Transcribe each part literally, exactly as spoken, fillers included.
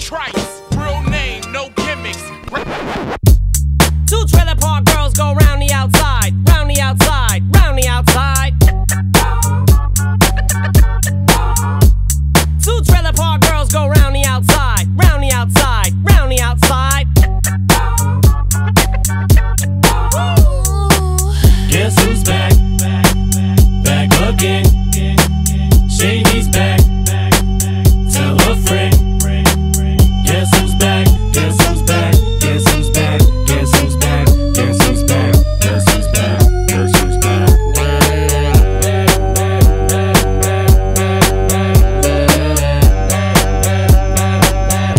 trice, real name, no gimmicks. Two trailer park girls go round the outside, round the outside, round the outside. Two trailer park girls go round the outside, round the outside, round the outside. Guess who's back, back again. Shady's back, tell a friend. Guess who's back, guess who's back, guess who's back, guess who's back, guess who's back, guess who's back, guess who's back.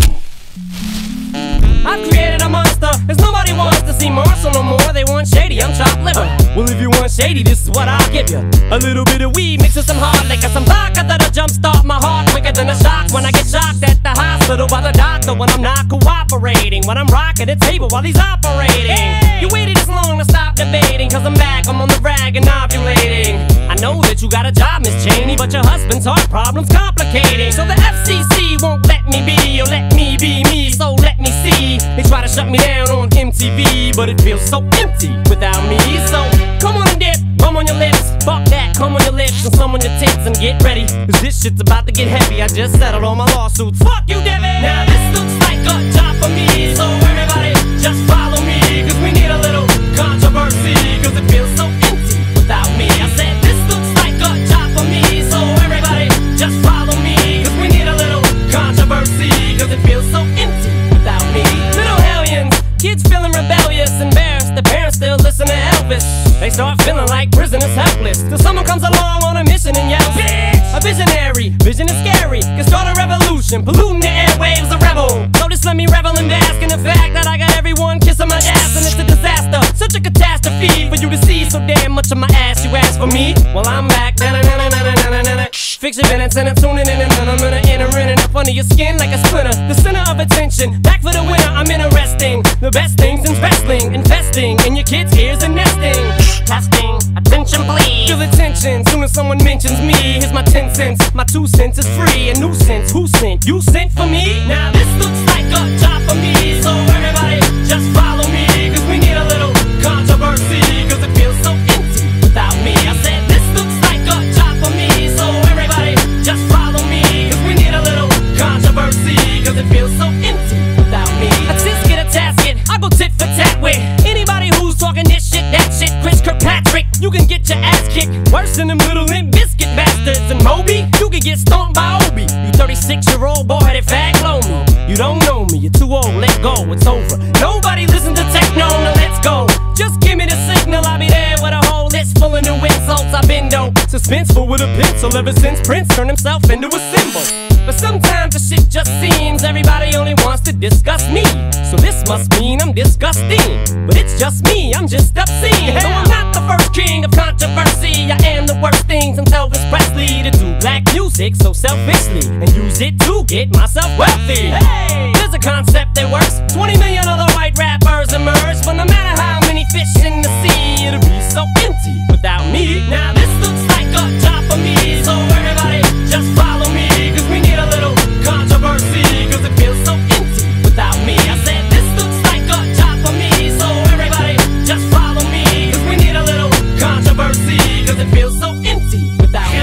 I've created a monster, cause nobody wants to see Marshall no more. They want Shady, I'm chopped liver. Well, if you want Shady, this is what I'll give you. A little bit of weed mixed with some hard liquor, some vodka that'll jumpstart my heart quicker than a shock. When I get shocked at the hospital by the doctor, when I'm not cooperating, when I'm rocking the table while he's operating. Hey! You waited this long to stop debating, cause I'm back, I'm on the rag and ovulating. I know that you got a job, Miss Cheney, but your husband's heart problem's complicating. So the F C C won't let me be, or let me be me, so let me see. They try to shut me down on M T V, but it feels so empty without me, so come on and dip, bum on your lips. Fuck that, come on your lips and some on your tits and get ready, cause this shit's about to get heavy. I just settled all my lawsuits. Fuck you, Devin! Now this looks like a job for me, so everybody just follow me, cause we need a little controversy, cause it feels so empty without me. I said this looks like a job for me, so everybody just follow me, cause we need a little controversy, cause it feels so empty without me. Little hellions, kids feeling rebellious, embarrassed, the parents still listen to Elvis. They start feeling like prisoners helpless, till someone comes along on a mission and yells, bitch! A visionary, vision is scary, can start a revolution, polluting the airwaves, a rebel. So just let me revel and bask in the fact that I got everyone kissing my ass, and it's a disaster, such a catastrophe for you to see so damn much of my ass. You ask for me, well I'm back, na-na-na-na-na-na-na-na. Fix your minutes and I'm tuning in and I'm gonna enter in and up under your skin like a splinter, the center of attention, back for the winner, I'm interesting. The best things in wrestling, investing in your kids' ears and nesting. Testing, attention please. Feel attention, soon as someone mentions me. Here's my ten cents, my two cents is free. A nuisance, who sent? You sent for me? Now this looks like a job for me, so everybody just follow me, cause we need a little controversy, cause it feels so empty without me. I said this looks like a job for me, so everybody just follow me, cause we need a little controversy, cause it feels so empty without me. I just get a tasket, I go tit for tat with anybody who's talking this shit, that shit. Chris Kirkpatrick, you can get your ass kicked, worse than them little Limp Bizkit bastards. And Moby, you can get stomped by Obi. You thirty-six year old boy-headed fag lonely. You don't know me, you're too old, let go, it's over. Nobody listen to techno, now let's go. Just give me the signal, I'll be there with a whole list full of new insults. I've been dope, suspenseful with a pencil ever since Prince turned himself into a symbol. But sometimes the shit just seems everybody only wants to discuss me, so this must mean I'm disgusting. But it's just me, I'm just obscene. Though I'm not the first king of controversy, I am the worst thing since Elvis Presley, to do black music so selfishly and use it to get myself wealthy. Hey, there's a concept that works. twenty million other white rappers emerge, but no matter how many fish in the sea, it'll be so empty without me. Now this looks like a job for me, so everybody just follow me, cause we need a little controversy, cause it feels so empty without me. I said this looks like a job for me, so everybody just follow me, cause we need a little controversy, cause it feels so empty without me.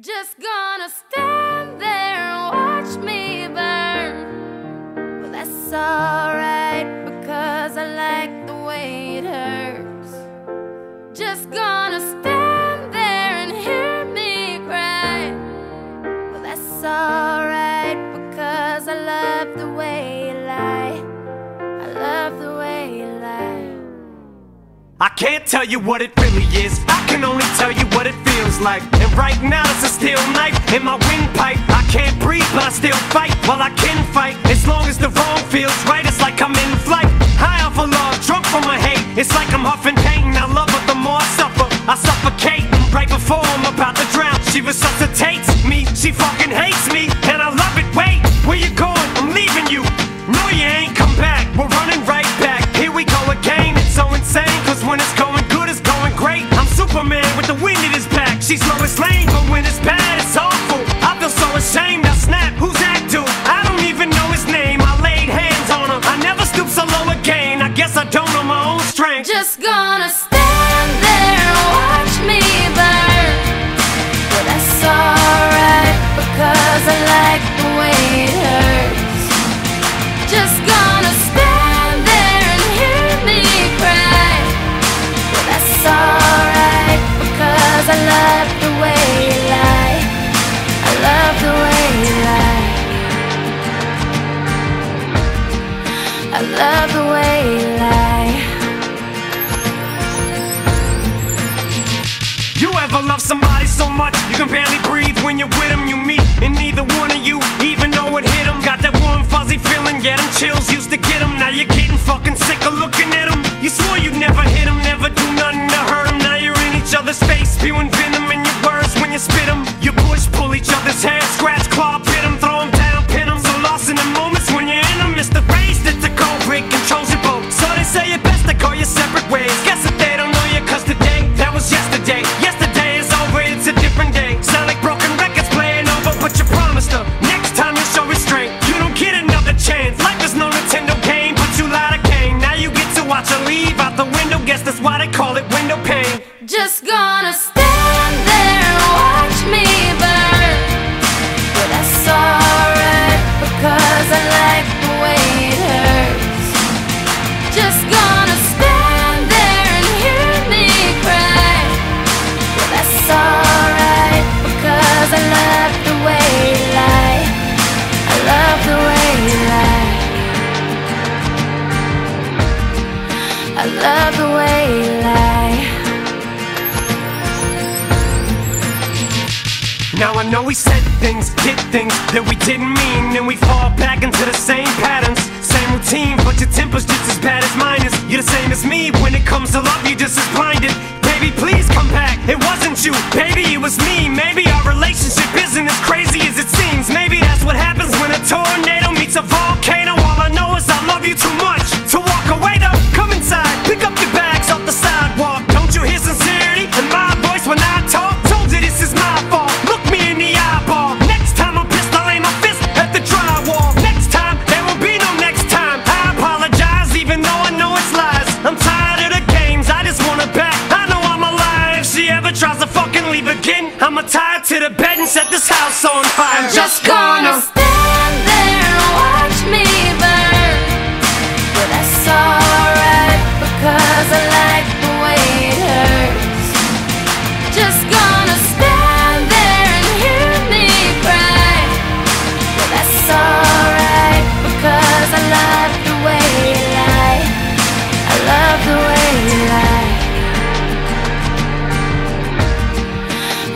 Just gonna stand there and watch me burn. Well, that's alright, because I like I can't tell you what it really is, I can only tell you what it feels like. And right now it's a steel knife in my windpipe. I can't breathe but I still fight, well I can fight. As long as the wrong feels right, it's like I'm in flight. High off of love, drunk from my hate. It's like I'm huffing pain, I love her the more I suffer. I suffocate right before I'm about to drown. She resuscitates me, she fucking hates me, and I love it. Wait, where you going? I'm leaving you. No, you ain't come back. We're running right back. Here we go again. It's so insane, cause when it's going good, it's going great. I'm Superman with the wind in his back. She's lowest lane, but when it's bad, it's awful. I feel so ashamed. I snap. Who's that dude? I don't even know his name. I laid hands on him. I never stoop so low again. I guess I don't know my own strength. Just gonna stand there and watch me burn. But that's alright, because I like the way it hurts. Just gonna stand there and hear me cry. Well, that's alright, because I love the way you lie. I love the way you lie. I love the way you lie. You ever love somebody so much you can barely breathe? When you're with them you meet, and neither one of you even know what hit them. Got that warm fuzzy feeling, yeah, them chills used to get them. Now you're getting fucking sick of looking at them. You swore you'd never hit them, never do nothing to hurt them. Now you're in each other's face, spewing venom in your words when you spit them. You push, pull each other's hair, scratch, claw, pit them, throw them down, pin them. So lost in the moments when you're in them, it's the face that the culprit controls your boat. So they say your best to call you separate ways. Guess that they don't know you, cause today, that was yesterday. Yesterday is over, it's a different day. Sound like broken records playing over, but you promised them. Next time you show restraint, you don't get another chance. Life is no Nintendo game, but you lied again. Now you get to watch her leave out the window. Guess that's why they call it window pane. Just gonna stand there and watch me burn. But that's alright, because I like the way it hurts. Just gonna stand there and hear me cry. But that's alright, because I love the way you lie. I love the way you lie. I love the way you lie. Now I know we said things, did things that we didn't mean, and we fall back into the same patterns, same routine. But your temper's just as bad as mine is. You're the same as me. When it comes to love, you're just as blinded. Baby, please come back. It wasn't you, baby, it was me. Maybe our relationship isn't as crazy as it seems. Maybe that's what happens when a tornado meets a volcano. All I know is I love you too much to walk away though. Come inside, pick up your bags off the sidewalk. Don't you hear sincerity in my voice when I talk? Told you this is my fault. Look me in the eyeball. Next time I'm pissed, I'll aim my fist at the drywall. Next time, there won't be no next time. I apologize even though I know it's lies. I'm tired of the games, I just want it back. She ever tries to fucking leave again, I'ma tie her to the bed and set this house on fire. I'm just gonna stand there and watch me burn. But that's alright, because I like the way it hurts. Just gonna stand there and hear me cry. But that's alright, because I love the way you lie. I love the way you lie.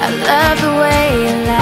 I love the way you lie.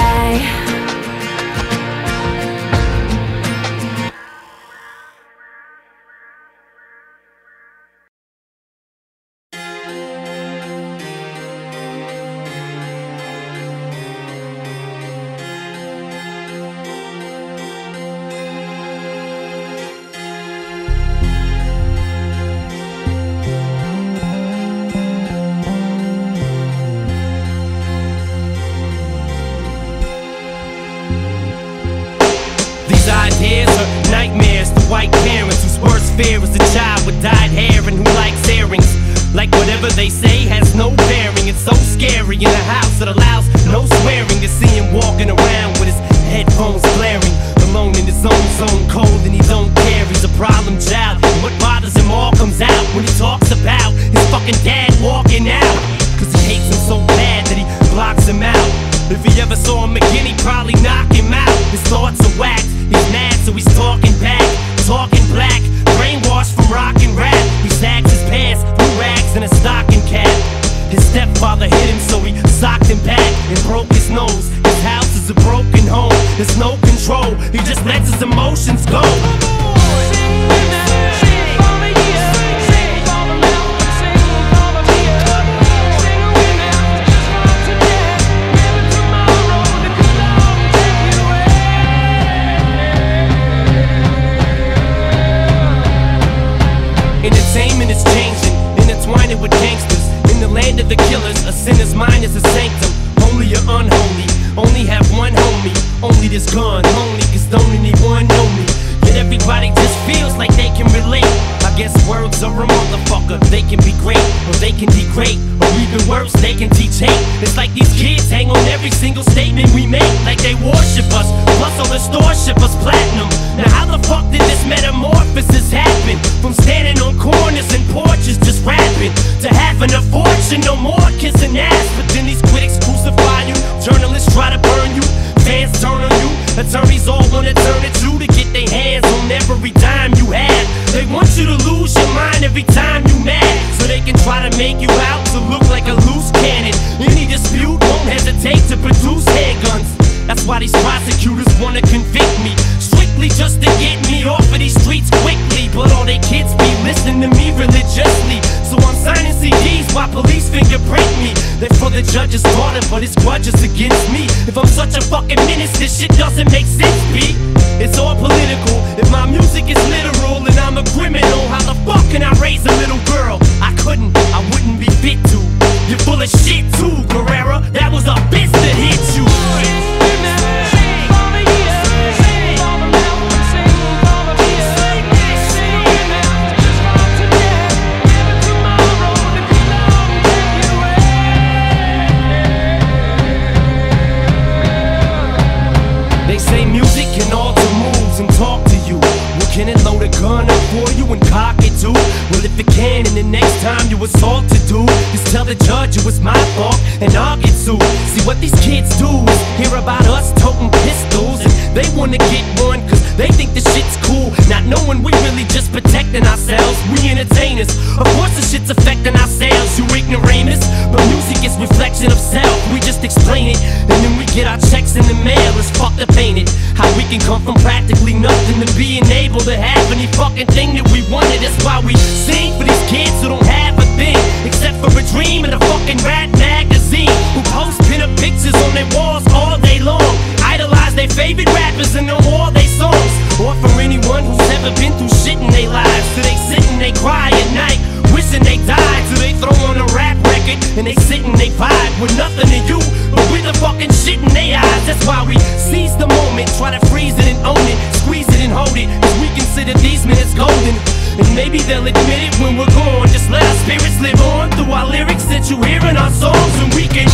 White parents whose worst fear is a child with dyed hair and who likes earrings. Like whatever they say has no bearing. It's so scary in a house that allows no swearing. To see him walking around with his headphones blaring, alone in his own zone, cold and he don't care. He's a problem child, and what bothers him all comes out when he talks about his fucking dad walking out. Cause he hates him so bad that he blocks him out. If he ever saw him again, he'd probably knock him out. His thoughts are whacked, he's mad so he's talking back. Talking black, brainwashed from rock and rap. He sags his pants, through rags and a stock is gone, lonely, cause don't anyone know me. Yet everybody just feels like they can relate. I guess words are a motherfucker. They can be great, or they can degrade, or even worse, they can teach hate. It's like these kids hang on every single statement we make, like they worship us. Plus all the stores ship us platinum. Now how the fuck did this metamorphosis happen? From standing on corners and porches just rapping, to having a fortune, no more kissing ass. But then these critics crucify you, journalists try to burn you, fans turn on you, attorneys all wanna turn it to to get their hands on every dime you have. They want you to lose your mind every time you mad, so they can try to make you out to look like a loose cannon. Any dispute won't hesitate to produce handguns. That's why these prosecutors wanna convict me, strictly just to get me off of these streets quickly. But all they kids be listening to me religiously, so I'm signing C Ds while police fingerprint me. They're for the judge's daughter, but his grudge is against me. If I'm such a fucking menace, this shit doesn't make sense, B. It's all political, if my music is literal and I'm a criminal. How the fuck can I raise a little girl? I couldn't, I wouldn't be fit to. You're full of shit too, Guerrera. That was a bitch that hit you. They say music can alter moods and talk to you. Well, can it load a gun up for you and cock it too? Well, if it can, and the next time you assault a dude, just tell the judge it was my fault and I'll get sued. See, what these kids do is hear about us toting pistols, and they wanna get one cause they think the shit's cool, not knowing we really just protecting ourselves. We entertainers, of course the shit's affecting ourselves, you ignoramus. But music is reflection of self, we just explain it, and then we get our checks in the mail. It's fucked up, ain't it? How we can come from practically nothing to being able to have any fucking thing that we wanted. That's why we sing for these kids who don't have a thing except for a dream and a fucking rat magazine, who post pin-up pictures on their walls all day long, idolize their favorite rappers and know all their songs. Or for anyone who's never been through shit in their lives, so they sit and they cry at night, wishing they died. So they throw on a rap record and they sit and they vibe with nothing to you, but with the fucking shit in their eyes. That's why we seize the moment, try to freeze it and own it, squeeze it and hold it, cause we consider these minutes golden. And maybe they'll admit it when we're gone. Just let our spirits live on through our lyrics that you hear in our songs, and we can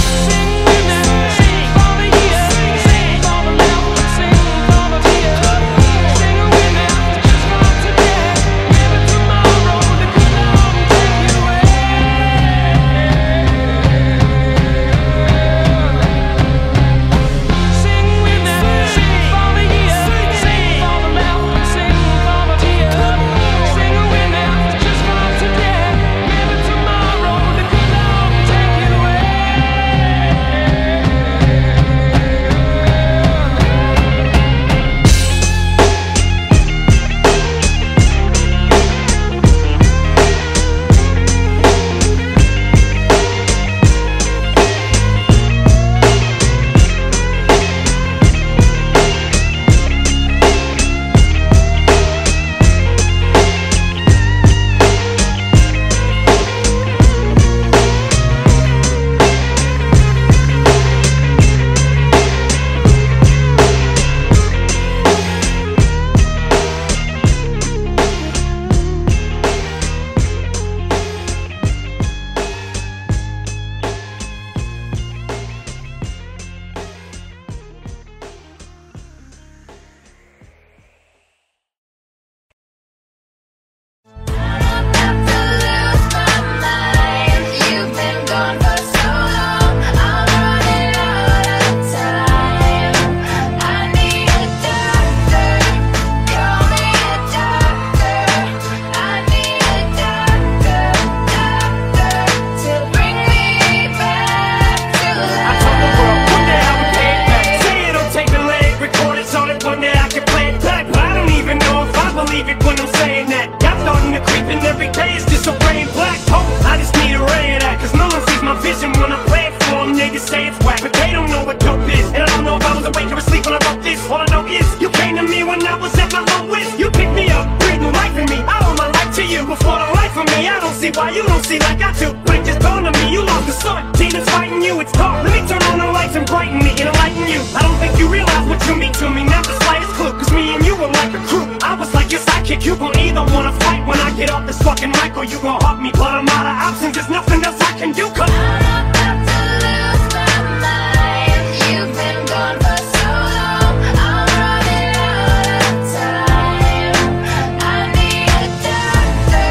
for me, I don't see why you don't see like I do. But it just dawned on me, you lost the sun. Demons fighting you, it's dark. Let me turn on the lights and brighten me and enlighten you. I don't think you realize what you mean to me, not the slightest clue. Cause me and you were like a crew. I was like your sidekick, you gon' either wanna fight when I get off this fucking mic, or you gon' hug me. But I'm out of options, there's nothing else I can do. Cause I'm about to lose my mind. You've been gone for so long, I'm running out of time. I need a doctor,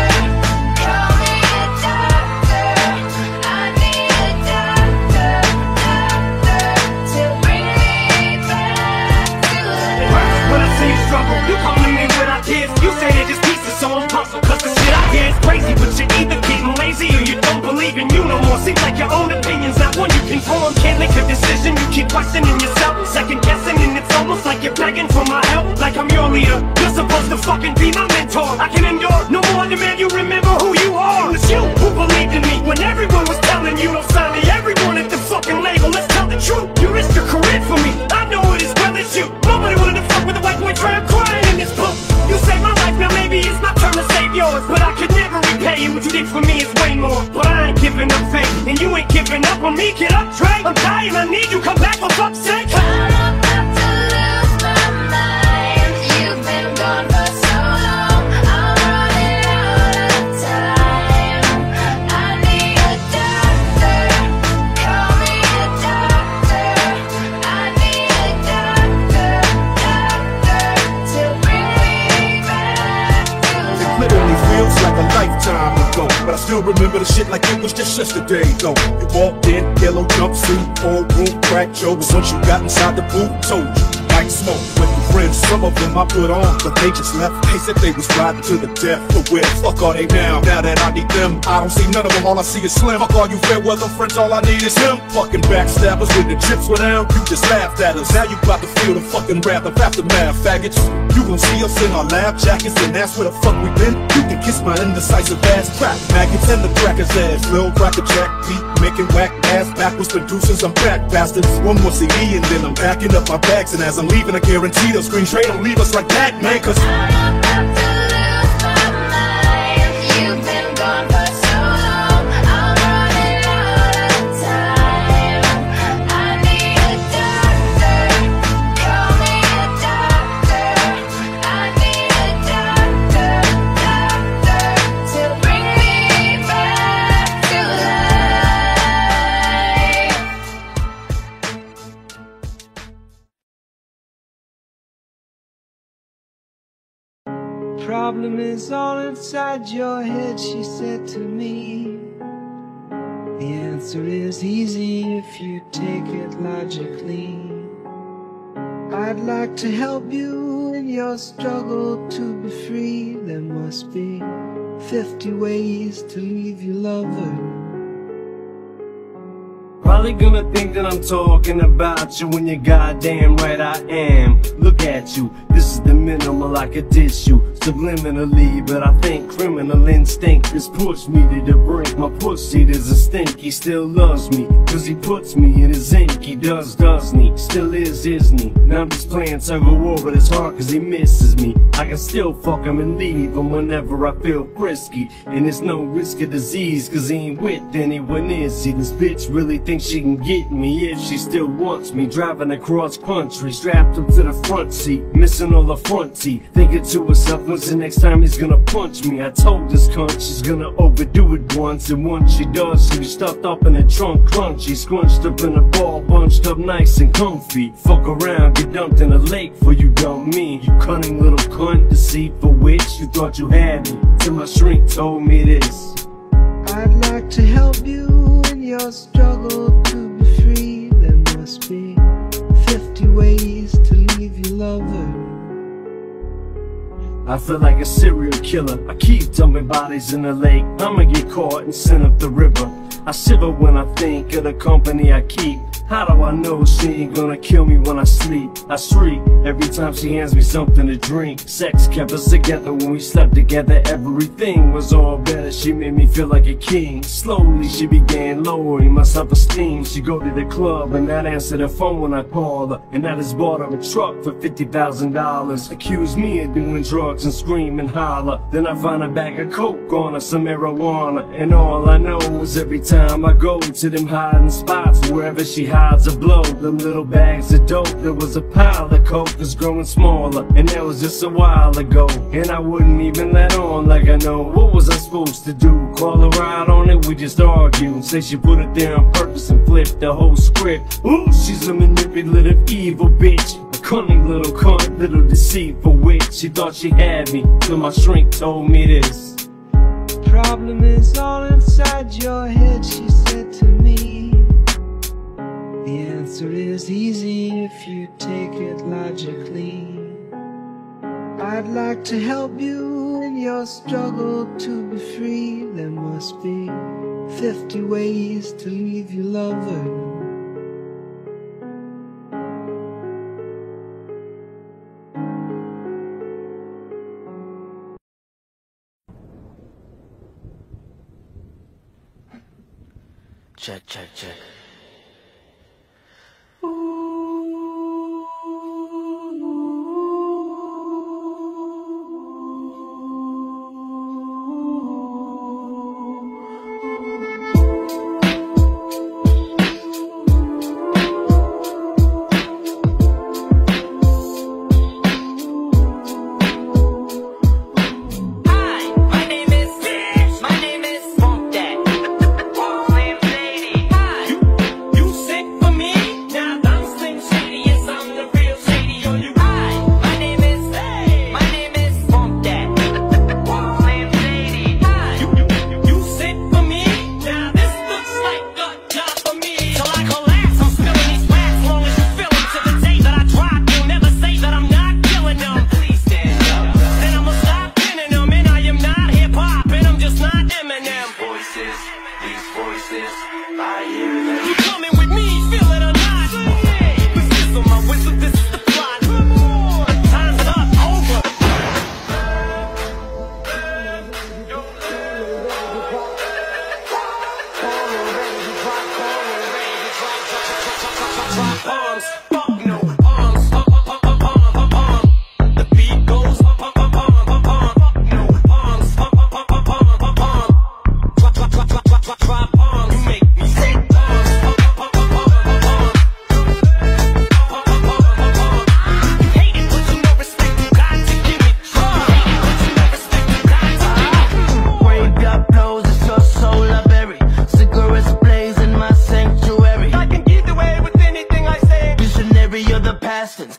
call me a doctor. I need a doctor, doctor, to bring me back to life. When I see you struggle, you come to me with ideas. You say they're just pieces, so I'm puzzled. Cause the shit I hear is crazy, but you're either getting lazy or you don't believe in you no more. Seems like your own opinion's not one you can form. Can't make a decision, you keep questioning yourself, second guessing, and it's almost like you're begging for my help. Like I'm your leader, you're supposed to fucking be my mentor. I can endure, no more demand you remember who you are. It was you who believed in me when everyone was telling you no. Finally, everyone at the fucking label, let's tell the truth. You risked your career for me, I know it as well as you. Nobody wanted to fuck with a white boy trying crying in this book. You saved my life, now maybe it's my turn to save yours. But I could never repay you, what you did for me is way more. But I ain't giving up faith, and you ain't giving up on me. Get up, Dre, I'm dying, I need you, come back for fuck's sake. I'm about to lose my mind. You've been gone for so long, I'm running out of time. I need a doctor, call me a doctor. I need a doctor, doctor, to bring me back to life. It literally feels like a lifetime ago, but I still remember the shit like it was just yesterday though. You walked in, yellow jumpsuit, whole room crack jokes. Once you got inside the booth, told you like smoke. With your friends, some of them I put on, but they just left. They said they was riding to the death. But where the fuck are they now? Now that I need them, I don't see none of them, all I see is Slim. Fuck all you fair weather friends, all I need is him. Fucking backstabbers, when the chips were down, you just laughed at us. Now you about to feel the fucking wrath of aftermath, faggots. You gon' see us in our lab jackets, and that's where the fuck we been. You can kiss my indecisive ass, crack maggots and the crackers ass. Lil' cracker jack, beat making whack ass backwards producers, I'm back bastards. One more C D and then I'm packing up my bags, and as I'm leaving I guarantee they'll screen Trey, don't leave us like that, man. Cause I'm about to lose my mind. You've been gone for so long, I'm running out of time. I need a doctor, call me a doctor. I need a doctor, doctor, to bring me back to life. Problem is all inside your head, she said to me. The answer is easy if you take it logically. I'd like to help you in your struggle to be free. There must be fifty ways to leave your lover. Probably gonna think that I'm talking about you when you're goddamn right I am. Look at you, this is the minimal I could dish you subliminally, but I think criminal instinct has pushed me to the brink. My pussy is a stink, he still loves me, cause he puts me in his ink. He does, doesn't he? Still is, isn't he? Now I'm just playing tug-of-war, war, but it's hard cause he misses me. I can still fuck him and leave him whenever I feel frisky, and there's no risk of disease cause he ain't with anyone, is he? This bitch really thinks she can get me if she still wants me. Driving across country, strapped up to the front seat, missing all the fronty, thinking to herself, when's the next time he's gonna punch me? I told this cunt she's gonna overdo it once, and once she does, she'll be stuffed up in a trunk, crunchy, scrunched up in a ball, bunched up nice and comfy. Fuck around, get dumped in a lake for you dumb me, you cunning little cunt, deceitful witch. You thought you had me till my shrink told me this. I'd like to help you in your struggle to be free. There must be fifty ways to leave your lover. I feel like a serial killer, I keep dumping bodies in the lake. I'ma get caught and sent up the river. I shiver when I think of the company I keep. How do I know she ain't gonna kill me when I sleep? I shriek every time she hands me something to drink. Sex kept us together when we slept together. Everything was all better, she made me feel like a king. Slowly she began lowering my self-esteem. She go to the club and not answer the phone when I call her, and I just bought her a truck for fifty thousand dollars. Accused me of doing drugs and scream and holler. Then I find a bag of coke on her, some marijuana. And all I know is every time I go to them hiding spots, wherever she hides a blow, them little bags of dope. There was a pile of coke that's growing smaller, and that was just a while ago. And I wouldn't even let on like I know. What was I supposed to do? Call her out on it? We just argued. Say she put it there on purpose and flipped the whole script. Ooh, she's a manipulative evil bitch, a cunning little cunt, little deceitful witch. She thought she had me till my shrink told me this. Problem is all inside your head, she said to me. The answer is easy if you take it logically. I'd like to help you in your struggle to be free. There must be fifty ways to leave your lover. Check, check, check.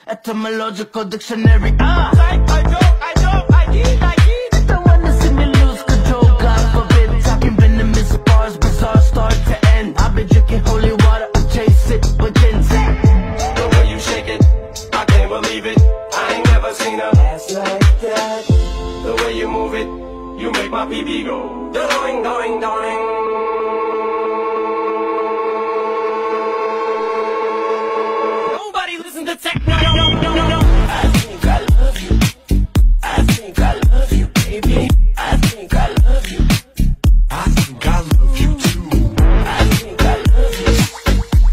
Etymological dictionary. Ah, I, I know, I know, I need, I need. Don't wanna see me lose control. God forbid, talking venomous bars, bizarre start to end. I've been drinking holy water, I chase it with ginseng. The way you shake it, I can't believe it. I ain't never seen a ass like that. The way you move it, you make my B B go. Doing, doing, doing. The techno, no, no, no, no, no. I think I love you. I think I love you, baby. I think I love you. I think I love you too. I think I love you.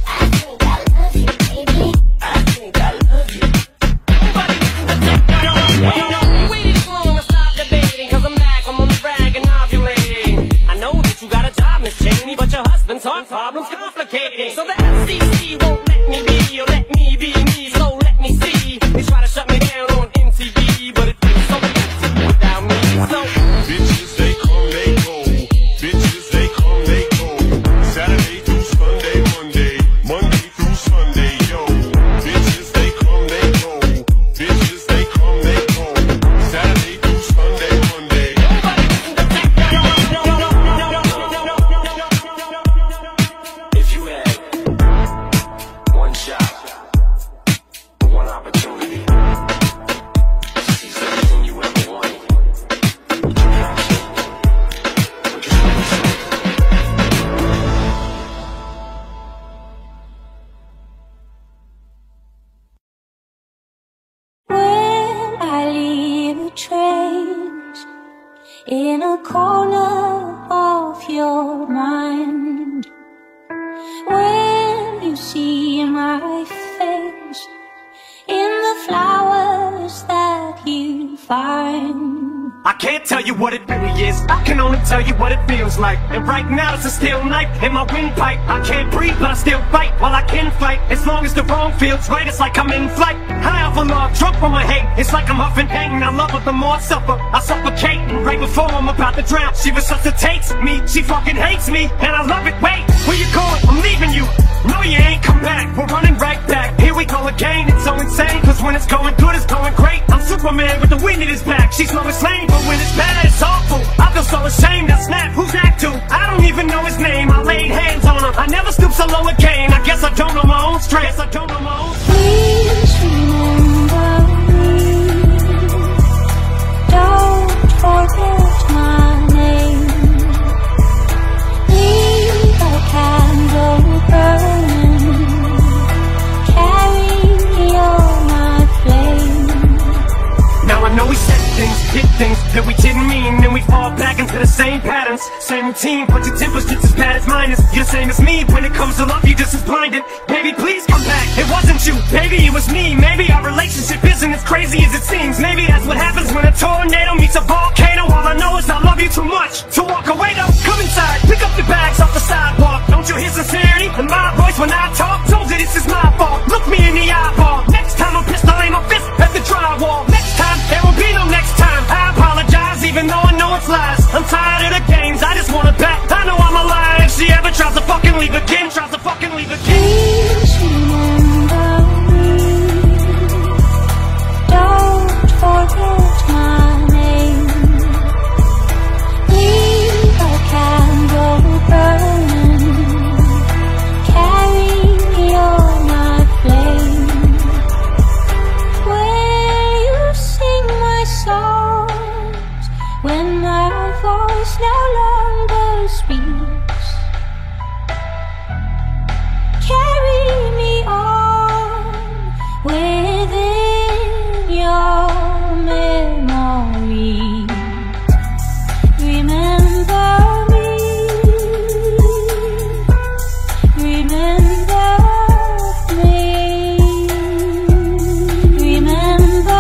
I think I love you, baby. I think I love you. Everybody listen to techno, no, no, no, no. You waited too long to stop debating, 'cause I'm back, I'm on the rag and ovulating. I know that you got a job, Miss Cheney, but your husband's heart problem's complicating. So the F C C won't let me be, or let me be. They try to shut me down on M T V, but it feels so effective without me. So bitches, they come, they go. Bitches, they come, they go. Saturday through Sunday, Monday, Monday through Sunday, yo. Bitches, they come, they go. Bitches, they come, they go. Saturday through Sunday, Monday. If you had your mind. When you see my face in the flowers that you find, I can't tell you what it really is, I can only tell you what it feels like. And right now it's a steel knife in my windpipe. I can't breathe but I still fight while I can fight. As long as the wrong feels right, it's like I'm in flight. High off a log, drunk from my hate. It's like I'm huffing hanging, I love her the more I suffer. I suffocate, and right before I'm about to drown, she resuscitates me, she fucking hates me, and I love it. Wait, where you going? I'm leaving you. No, you ain't come back, we're running right back. Here we go again, it's so insane, cause when it's going good, it's going great. I'm Superman with the wind in his back. She's slow as lame, but when it's bad, it's awful. I feel so ashamed, I snap, who's that to? I don't even know his name, I laid hands on him. I never stoop so low again, I guess I don't know my own strength. I don't know my own strength. Please remember me, don't forget my name. Leave a candle burning, hit things that we didn't mean, then we fall back into the same patterns, same routine. But your temper's just as bad as mine is. You're the same as me, when it comes to love you just as blinded. Baby, please come back, it wasn't you, baby, it was me. Maybe our relationship isn't as crazy as it seems. Maybe that's what happens when a tornado meets a volcano. All I know is I love you too much to walk away though. Come inside, pick up the bags off the sidewalk. Don't you hear sincerity in my voice when I talk? Told you this is my fault, look me in the eyeball. Next time I'm pissed, I'll aim my fist at the drywall. Next time, there will be no next time. I apologize even though I know it's lies. I'm tired of the games, I just want it back. I know I'm a liar. If she ever tries to fucking leave again, tries to fucking leave again. Please remember me, don't forget my name. Leave a candle burning, carry your my flame. Will you sing my song when my voice no longer speaks? Carry me on within your memory. Remember me, remember me, remember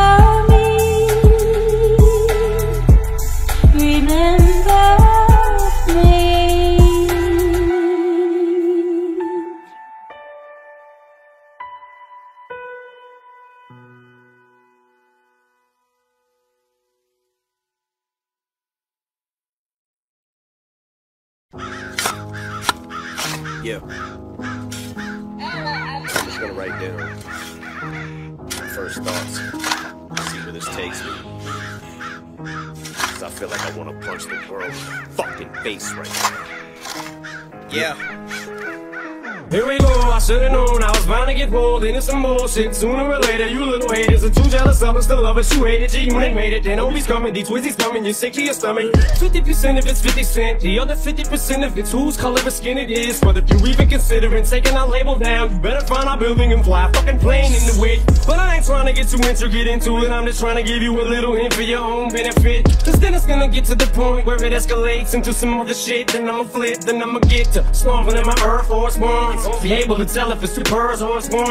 some bullshit. Sooner or later, you little haters are too jealous of us to love us. You hate it, G-Unit made it. Then Obi's coming, these Twizzy's coming, you're sick to your stomach. fifty percent of it's fifty cent, the other fifty percent of it's whose color of skin it is. But if you even considering taking our label down, you better find our building and fly a fucking plane in the wind. But I ain't trying to get too intricate into it, I'm just trying to give you a little hint for your own benefit. Cause then it's gonna get to the point where it escalates into some other shit. Then I'ma flip, then I'ma get to stomping in my Air Force Ones. Be able to tell if it's two birds or it's one.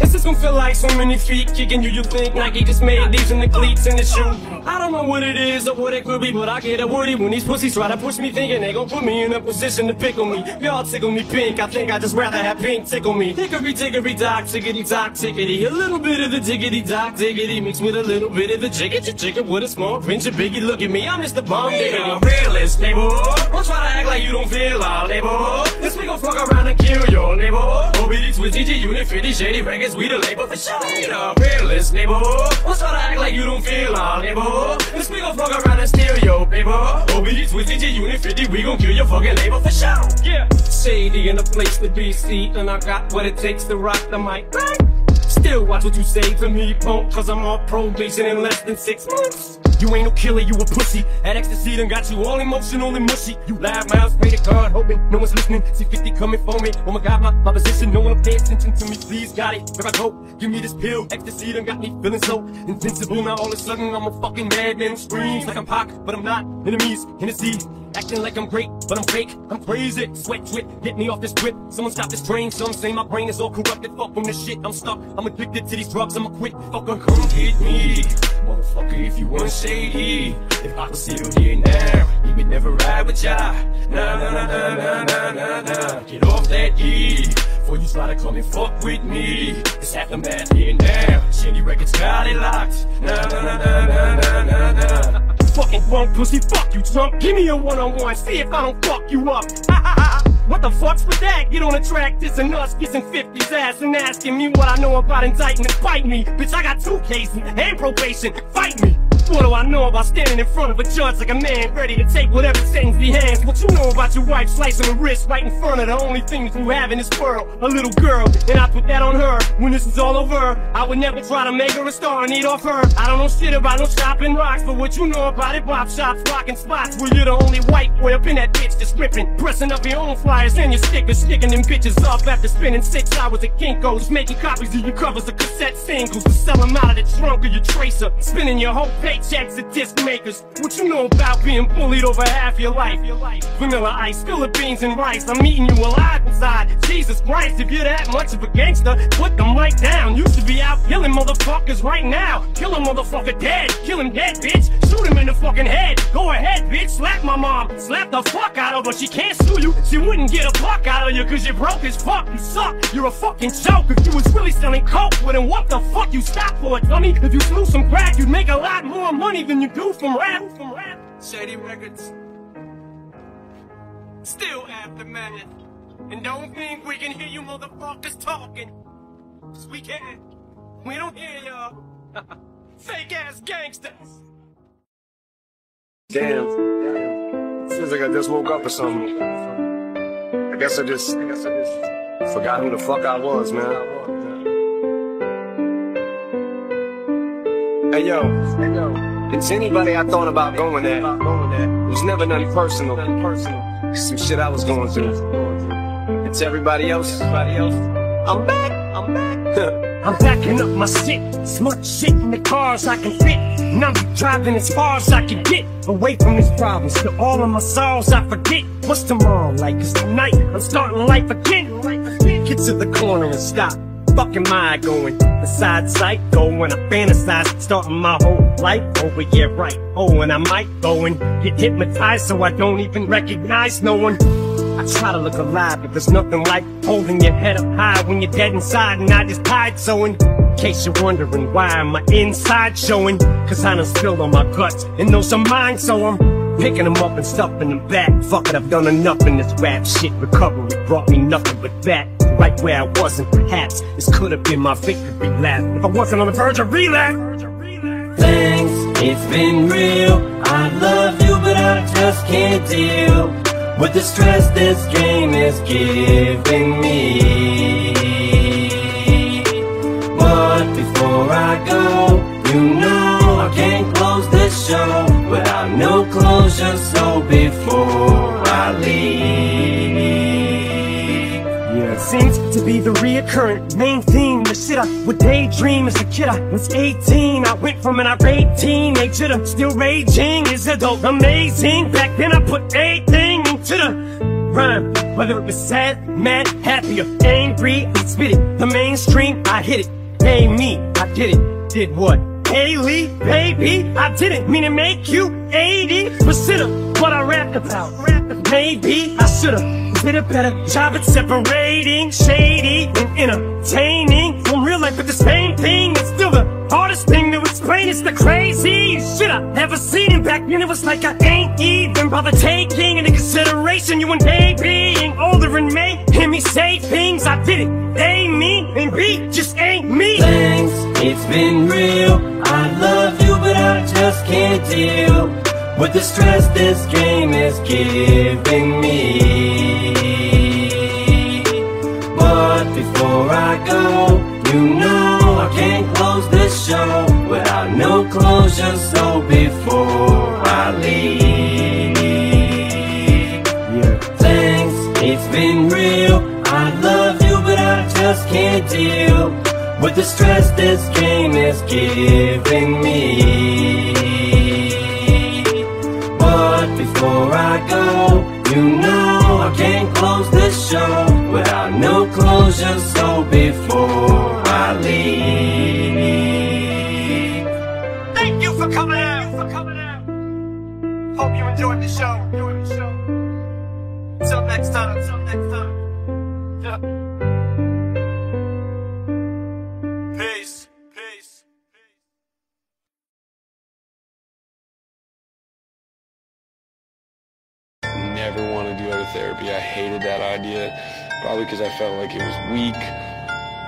It's just gonna feel like so many feet kicking you, you think Nike just made these in the cleats and the shoe. I don't know what it is or what it could be, but I get a woody when these pussies try to push me, thinking they gon' put me in a position to pick on me. Y'all tickle me pink, I think I just rather have pink tickle me. Hickory tickory dock, tickety dock, tickety. A little bit of the diggity dock, diggity mixed with a little bit of the jiggity jiggity with a small pinch of biggie. Look at me, I'm just the bomb digger. I'm realist, neighbor. Don't try to act like you don't feel our neighbor. This we gon' fuck around and kill your neighbor. O B D with D J Unit fifty Shady Records, we the label for sure. We the realest, neighbor. Don't try to act like you don't feel our neighbor. This we gon' fuck around and steal your paper. O B D with D J Unit fifty, we gon' kill your fucking label for sure. Yeah. Shady in the place to be seen, and I got what it takes to rock the mic. Still watch what you say to me, punk, cause I'm on probation in less than six months. You ain't no killer, you a pussy. That ecstasy done got you all emotional and mushy. You live miles, pray to God, hoping no one's listening. See fifty coming for me, oh my God, my, my position. No one pay attention to me, please, got it. Here I go, give me this pill. Ecstasy done got me feeling so invincible. Now all of a sudden I'm a fucking madman. Screams like I'm Pac, but I'm not. Enemies, Hennessy, acting like I'm great, but I'm fake, I'm crazy. Sweat drip, get me off this trip. Someone stop this train, some say my brain is all corrupted. Fuck from this shit, I'm stuck, I'm addicted to these drugs. I'ma quit, fucker, come get me. Motherfucker, if you weren't shady, if I was still here now, he would never ride with ya. Nah, nah, nah, nah, nah, nah, nah, nah. Get off that E, before you try to come and fuck with me. It's half the math here now, shitty records got it locked. Nah, nah, nah, nah, nah, nah, nah, nah, nah. Fucking wrong pussy, fuck you, Trump. Give me a one-on-one, see if I don't fuck you up. Ha ha ha. What the fuck's with that? Get on a track, dissing us, kissing fifties ass and asking me what I know about indictments. Bite me, bitch, I got two cases and probation. Fight me. What do I know about standing in front of a judge like a man, ready to take whatever sentence he hands? What you know about your wife slicing her wrist right in front of the only thing that you have in this world, a little girl, and I put that on her. When this is all over, I would never try to make her a star and eat off her. I don't know shit about no shopping rocks, but what you know about it, pop shops, rocking spots, where you're the only white boy up in that bitch that's ripping, pressing up your own flyers and your stickers, sticking them bitches up after spending six hours at Kinko's, making copies of your covers of cassette singles, to sell them out of the trunk of your tracer, spinning your whole page. Checks at disc makers. What you know about being bullied over half your life? Vanilla ice, Philippines and rice. I'm eating you alive inside. Jesus Christ, if you're that much of a gangster, put them right down. You should be out killing motherfuckers right now. Kill a motherfucker dead. Kill him dead, bitch. Shoot him in the fucking head. Go ahead, bitch. Slap my mom. Slap the fuck out of her. She can't sue you. She wouldn't get a fuck out of you because you're broke as fuck. You suck. You're a fucking joke. If you was really selling coke, well then what the fuck you stop for, dummy? If you slew some crack, you'd make a lot more. More money than you do from rap, from rap. Shady Records, still aftermath. And don't think we can hear you motherfuckers talking, cause we can't. We don't hear y'all. Fake ass gangsters. Damn. Damn. Seems like I just woke up or something. I guess I just, I guess I just forgot who the fuck I was, man. Hey yo, hey yo, it's anybody I thought about going at. It was never nothing personal. Some shit I was going through. It's everybody else. Everybody else. I'm back. I'm back. I'm packing up my shit. Smart shit in the cars I can fit. And I'm driving as far as I can get away from these problems. To all of my sorrows I forget. What's tomorrow like? It's tonight. I'm starting life again. Get to the corner and stop. Fuck am I going? Beside psycho when I fantasize, starting my whole life over, yeah right. Oh, and I might go and get hypnotized so I don't even recognize no one. I try to look alive, but there's nothing like holding your head up high when you're dead inside, and I just hide sewing. In case you're wondering why am my inside showing, cause I done spilled on my guts, and those are mine, so I'm picking them up and stuffing them back. Fuck it, I've done enough in this rap shit. Recovery brought me nothing but that. Right where I wasn't, perhaps. This could have been my victory lap if I wasn't on the verge of relapse. Thanks, it's been real. I love you, but I just can't deal with the stress this game is giving me. But before I go, you know I can't close this show without no closure, so before I leave, yeah. Seems to be the reoccurrent main theme. The shit I would daydream as a kid. I was eighteen, I went from an irate teenager to still raging. Is adult amazing? Back then I put everything into the rhyme. Whether it was sad, mad, happy or angry, I spit it, the mainstream, I hit it. Hey me, I did it, did what? Haley, baby, I didn't mean to make you eighty percent of what I rapped about. Maybe I should've did a better job at separating shady and entertaining from real life, but this pain thing is still the hardest thing to explain. It's the craziest shit I've ever seen, and back then it was like I ain't even bother taking into consideration you and they being older and making me say things I didn't. A, me, and B just ain't me. Thanks, it's been real. I love you, but I just can't deal with the stress this game is giving me. But before I go, you know I can't close this show without no closure, so before I leave, yeah. Thanks, it's been real. I love you, but I just can't deal with the stress this game is giving me. But before I go, you know I can't close this show without no closure, so before I leave. Thank you for coming out, for coming out. Hope you enjoyed the show, enjoyed the show. Until next time, until next time. Yeah. Never wanted to go to therapy. I hated that idea, probably because I felt like it was weak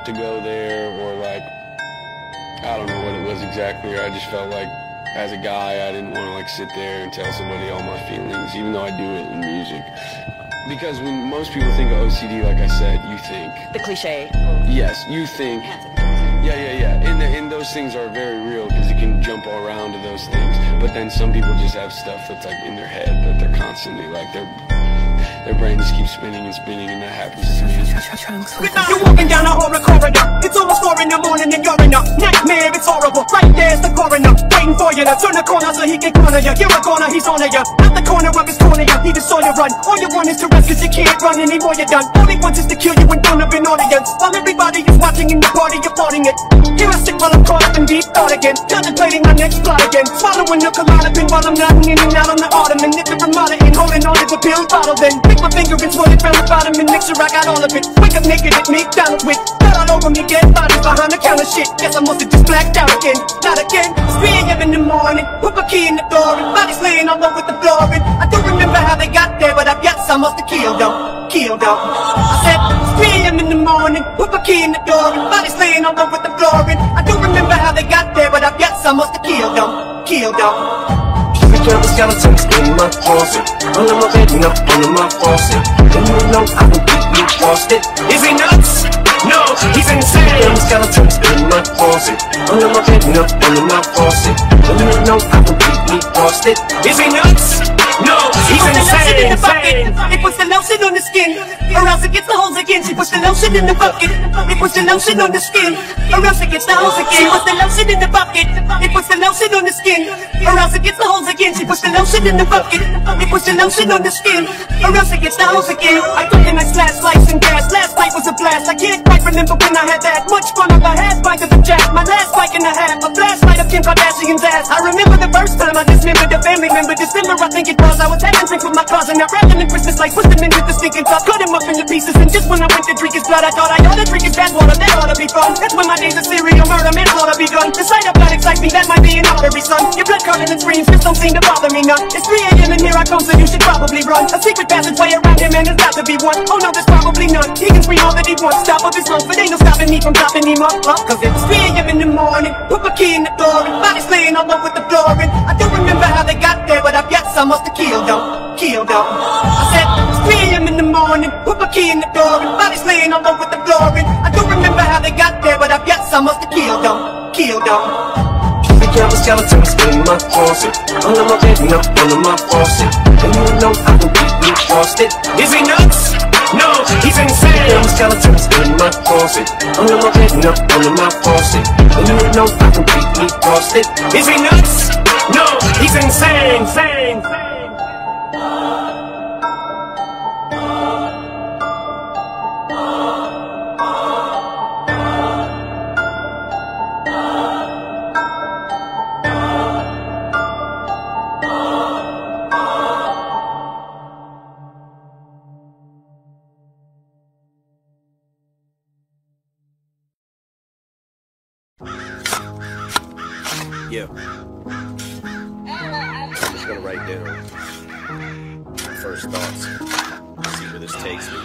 to go there, or like, I don't know what it was exactly, or I just felt like, as a guy, I didn't want to like sit there and tell somebody all my feelings, even though I do it in music. Because when most people think of O C D, like I said, you think the cliche. Yes, you think. Yeah, yeah, yeah. And, the, and those things are very real, because it can jump all around to those things. But then some people just have stuff that's like in their head that they're constantly like, their their brain just keeps spinning and spinning, and that happens to me. You're walking down a horror corridor. It's almost four in the morning and you're in a nightmare. It's horrible. Right there's the coroner waiting for you to turn the corner so he can corner you. You're a corner, he's on you. At the corner of his corner, he just saw you run. All you want is to rest, cause you can't run anymore. You're done. All he wants is to kill you and burn up an audience. While everybody is watching in the party, you're partying it. Here I sit while I'm caught up in deep thought again, contemplating my next plot again. Swallowing the Klonopin while I'm nodding in and out on the ottoman. If the Ramada ain't holding on, it's a pill bottle then. Pick my finger and swirl it round the bottom and make sure I got all of it. Wake up naked at McDonald's with blood all over me, dead bodies behind the counter shit. Guess I must have just blacked out again, not again. It's three A M in the morning, put my key in the door and bodies laying all over the floor. And I don't remember how they got there, but I guess I must have killed them, killed them. I said, it's three A M in the morning, put my key in the door and bodies laying all over the floor. And I don't remember how they got there, but I guess I must have killed them, killed them. There's skeletons in my closet, under my bed and up under my faucet. And you know I can keep you frosted. Is he nuts? No, he's insane. There's skeletons in my closet, under my bed and up under my faucet. And you know I can keep you frosted. Is he nuts? No, he's insane. She puts the lotion in the bucket, they put the lotion on the skin, or else it gets the holes again. She puts the lotion in the bucket, they put the lotion on the skin, or else it gets the holes again. She puts the lotion in the bucket, they put the lotion on the skin, or else it gets the holes again. She puts the lotion in the bucket, it puts the lotion on the skin, or else it gets the holes again. I took in my slash lights and gas, last night was a blast. I can't quite remember when I had that much fun of a half bike of the jack. My last bike and a half, a flashlight of Kim Kardashian's ass. I remember the first time I dismembered a family member. December, I think it was, I was having drinks with my cousin. I wrapped him in Christmas lights, pushed him in with the stinking cup, cut him up into pieces. And just when I went to drink his blood, I thought I ought to drink his bath water. That ought to be fun. That's when my days of serial murder, manslaughter begun. The sight of blood excites me, that might be an artery, son. Your blood curdling and screams just don't seem to bother me none. It's three A M and here I come, so you should probably run. A secret passageway around him, and there's got to be one. Oh no, there's probably none. He can free all that he wants, top of his lungs, but ain't no stopping me from dropping him up, huh? Cause it's three A M in the morning, put my key in the door, and bodies laying all over the floor. And I don't remember how they got there, but I guess I must have killed them, killed them. I said, it's three A M in the morning, put my key in the door, and bodies laying all over the floor. And I don't remember how they got there, but I guess I must have killed them, killed them. There was skeletons in my closet, under my bed and up under my faucet. And you know I can keep you frosted. Is he nuts? No, he's insane. There was skeletons in my closet, under my bed and up under my faucet. And you know I can keep you frosted. Is he nuts? No, he's insane, insane, insane. Yeah. I'm just gonna write down my first thoughts, see where this takes me.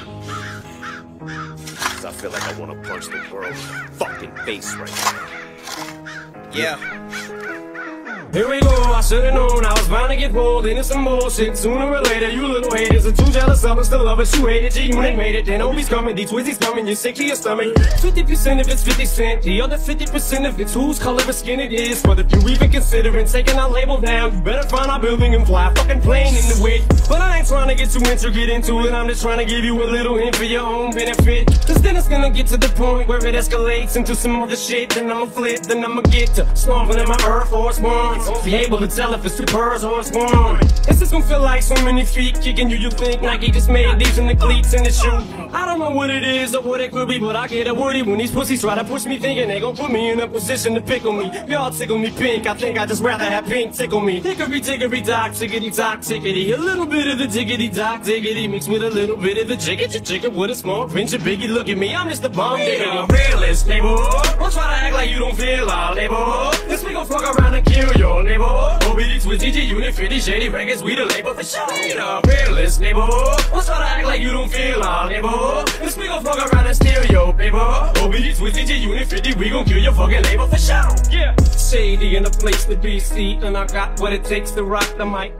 Cause I feel like I wanna punch the world in the fucking face right now. Yeah. Here we go, I should've known I was bound to get pulled into some bullshit sooner or later. You little haters are too jealous of us to love us. You hate it, G-Unit made it. Then Obi's coming, D-Twizzy's coming, you're sick to your stomach. fifty percent of it's fifty cent, the other fifty percent of it's whose color of skin it is. But if you even considering taking our label down, you better find our building and fly a fucking plane in the wind. But I ain't trying to get too intricate into it, I'm just trying to give you a little hint for your own benefit. Cause then it's gonna get to the point where it escalates into some other shit. Then I'ma flip, then I'ma get to snorveling in my Air Force One. Be able to tell if it's two birds or it's one. It's just gonna feel like so many feet kicking you. You think Nike just made these in the cleats and the shoe. I don't know what it is or what it could be, but I get a woody when these pussies try to push me, thinking they gon' put me in a position to pick on me. Y'all tickle me pink, I think I just rather have pink tickle me. Hickory tickory dock, tickety dock tickety. A little bit of the diggity dock diggity mixed with a little bit of the jiggity jiggity with a small pinch of biggie. Look at me, I'm just the bomb digger. I'm realist, neighbor. Don't try to act like you don't feel our labor. This we gon' fuck around and kill your neighbor. O B D with D J Unit, fifty Shady Records, we the label for sure. You know, fearless neighbor. Don't try to act like you don't feel our neighbor. This we gon' fuck around and steal your paper. O B D with D J Unit, fifty, we gon' kill your fucking label for sure. Yeah, Shady in the place to be seen, and I got what it takes to rock the mic.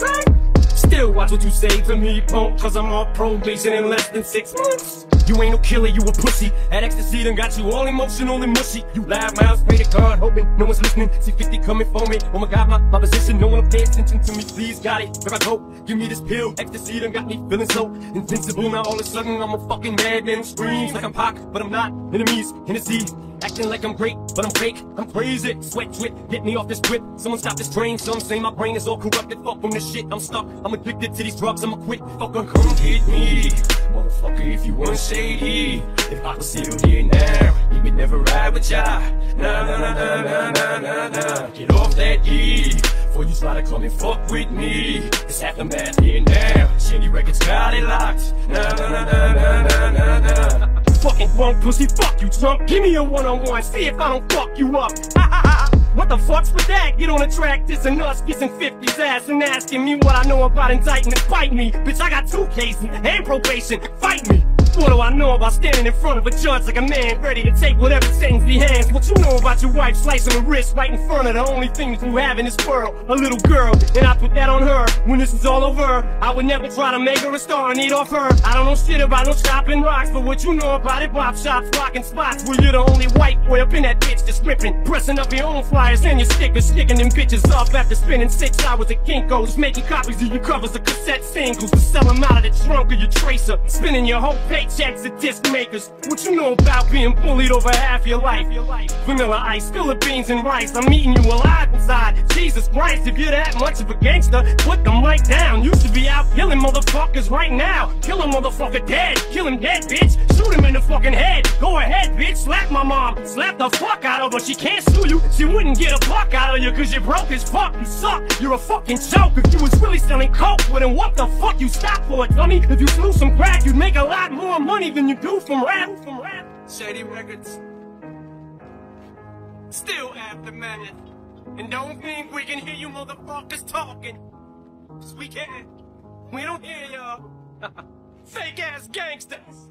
Still watch what you say to me, punk, cause I'm on probation in less than six months. You ain't no killer, you a pussy. That ecstasy done got you all emotional and mushy. You live mouths, pay the card, hoping no one's listening. See fifty coming for me, oh my god, my, my position. No one will pay attention to me, please, got it. Here I go, give me this pill. Ecstasy done got me feeling so invincible. Now all of a sudden I'm a fucking madman. Screams like I'm Pac, but I'm not. Enemies, Hennessy, acting like I'm great, but I'm fake, I'm crazy. Sweat drip, get me off this grip. Someone stop this train, some say my brain is all corrupted. Fuck from this shit, I'm stuck, I'm addicted to these drugs. I'ma quit, fucker, come get me. Motherfucker, if you weren't shady, if I was still here now, you would never ride with ya. Nah, nah, nah, nah, nah, nah, nah, nah. Get off that E, before you try to come and fuck with me. It's half the math here now, Shady Records got it locked. Nah, nah, nah, nah, nah, nah, nah, nah, nah. Fucking wrong pussy, fuck you, Trump. Give me a one-on-one, see if I don't fuck you up. What the fuck's with that? Get on the track, this and us, kissing fifty's ass and asking me what I know about indictments. Bite me, bitch, I got two cases and probation, fight me. What do I know about standing in front of a judge like a man, ready to take whatever sentence he hands? What you know about your wife slicing her wrist right in front of the only thing that you have in this world, a little girl, and I put that on her. When this is all over, I would never try to make her a star and eat off her. I don't know shit about no shopping rocks, but what you know about it, pop shops, rockin' spots, where you're the only white boy up in that bitch that's ripping, pressing up your own flyers and your stickers, sticking them bitches off after spending six hours at Kinko's, making copies of your covers of cassette singles to sell them out of the trunk of your tracer, spinning your whole page. Checks at disc makers. What you know about being bullied over half your life? Vanilla ice, Philippines and rice. I'm eating you alive inside. Jesus Christ, if you're that much of a gangster, put them right down. You should be out killing motherfuckers right now. Kill a motherfucker dead. Kill him dead, bitch. Shoot him in the fucking head. Go ahead, bitch. Slap my mom. Slap the fuck out of her. She can't sue you. She wouldn't get a fuck out of you because you're broke as fuck. You suck. You're a fucking joke. If you was really selling coke, well then what the fuck you stop for, dummy? If you slew some crack, you'd make a lot more. More money than you do from rap, from rap. Shady Records, still aftermath. And don't think we can hear you motherfuckers talking, cause we can't. We don't hear y'all. Fake ass gangsters.